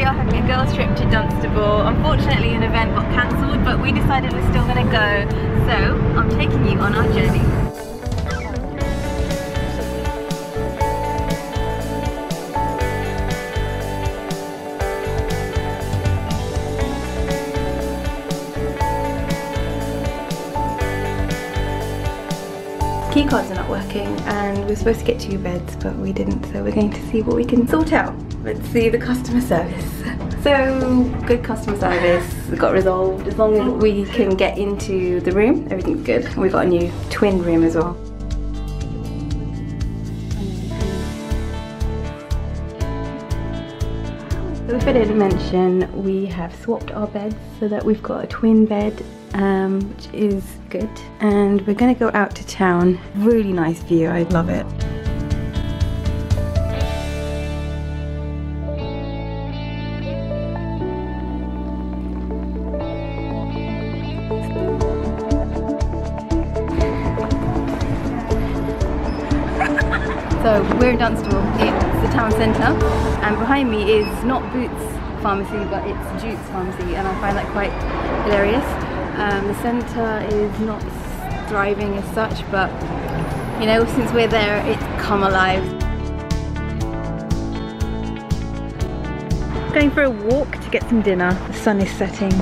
we are having a girls trip to Dunstable. Unfortunately an event got cancelled, but we decided we're still going to go, so I'm taking you on our journey. Key cards are not working and we're supposed to get 2 beds, but we didn't, so we're going to see what we can sort out. Let's see the customer service. So, good customer service got resolved. As long as we can get into the room, everything's good. And we've got a new twin room as well. So we fitted a mention, we have swapped our beds so that we've got a twin bed, which is good. And we're gonna go out to town. Really nice view, I love it. So we're in Dunstable, it's the town centre, and behind me is not Jutes Pharmacy but it's Jutes Pharmacy, and I find that quite hilarious. The centre is not thriving as such, but you know, since we're there it's come alive. Going for a walk to get some dinner, the sun is setting.